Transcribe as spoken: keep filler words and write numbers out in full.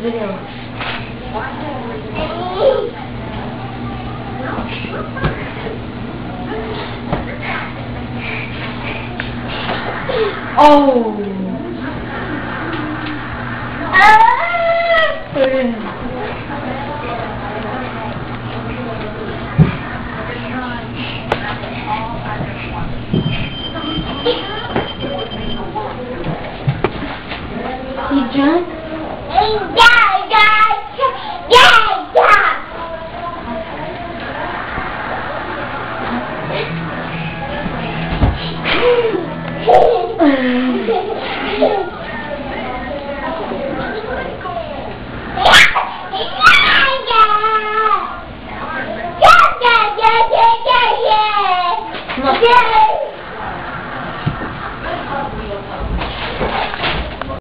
funny videos. Oh. You drunk? Yeah, yeah, yeah, yeah.